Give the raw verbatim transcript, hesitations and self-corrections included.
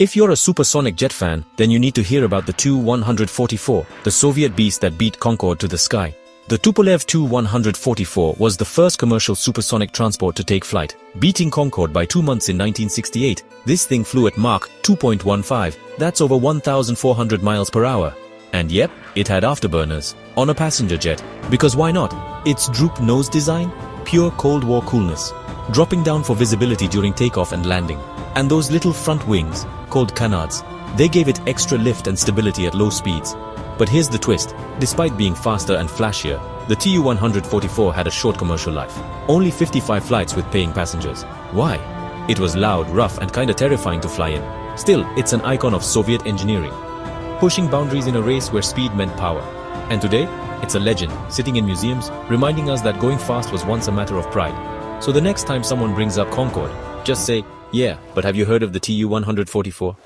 If you're a supersonic jet fan, then you need to hear about the Tu one forty-four, the Soviet beast that beat Concorde to the sky. The Tupolev Tu one forty-four was the first commercial supersonic transport to take flight, beating Concorde by two months in nineteen sixty-eight. This thing flew at Mach two point one five, that's over one thousand four hundred miles per hour. And yep, it had afterburners, on a passenger jet, because why not? Its droop nose design? Pure Cold War coolness. Dropping down for visibility during takeoff and landing. And those little front wings, called canards, they gave it extra lift and stability at low speeds. But here's the twist, despite being faster and flashier, the Tu one forty-four had a short commercial life. Only fifty-five flights with paying passengers. Why? It was loud, rough and kinda terrifying to fly in. Still, it's an icon of Soviet engineering, pushing boundaries in a race where speed meant power. And today, it's a legend, sitting in museums, reminding us that going fast was once a matter of pride. So the next time someone brings up Concorde, just say, "Yeah, but have you heard of the Tu one forty-four?